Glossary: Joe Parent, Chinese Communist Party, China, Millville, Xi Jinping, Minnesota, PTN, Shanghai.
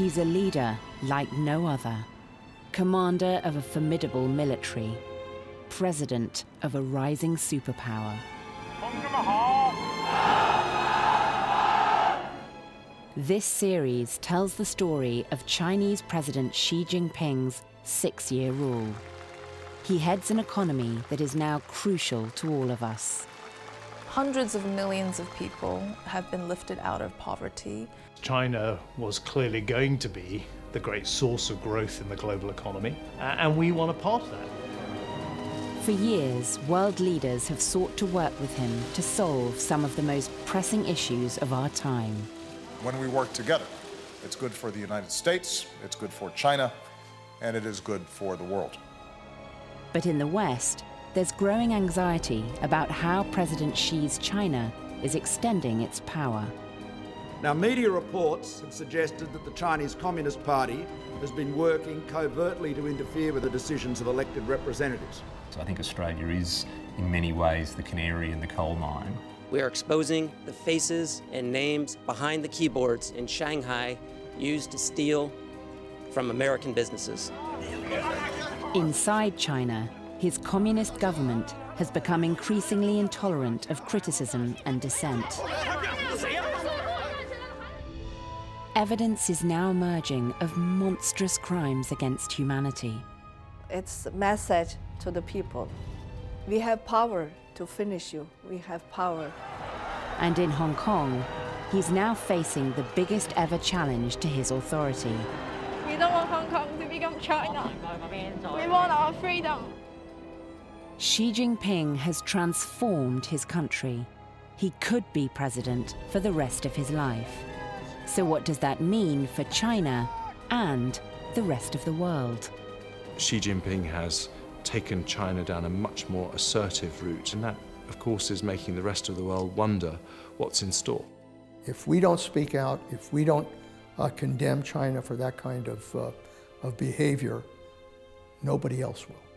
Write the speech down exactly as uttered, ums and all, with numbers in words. He's a leader like no other, commander of a formidable military, president of a rising superpower. This series tells the story of Chinese President Xi Jinping's six-year rule. He heads an economy that is now crucial to all of us. Hundreds of millions of people have been lifted out of poverty. China was clearly going to be the great source of growth in the global economy, and we want a part of that. For years, world leaders have sought to work with him to solve some of the most pressing issues of our time. When we work together, it's good for the United States, it's good for China, and it is good for the world. But in the West, there's growing anxiety about how President Xi's China is extending its power. Now, media reports have suggested that the Chinese Communist Party has been working covertly to interfere with the decisions of elected representatives. So I think Australia is, in many ways, the canary in the coal mine. We are exposing the faces and names behind the keyboards in Shanghai used to steal from American businesses. Inside China, his communist government has become increasingly intolerant of criticism and dissent. Evidence is now emerging of monstrous crimes against humanity. It's a message to the people. We have power to finish you. We have power. And in Hong Kong, he's now facing the biggest ever challenge to his authority. We don't want Hong Kong to become China. We want our freedom. Xi Jinping has transformed his country. He could be president for the rest of his life. So what does that mean for China and the rest of the world? Xi Jinping has taken China down a much more assertive route, and that, of course, is making the rest of the world wonder what's in store. If we don't speak out, if we don't Uh, condemn China for that kind of, uh, of behavior, nobody else will.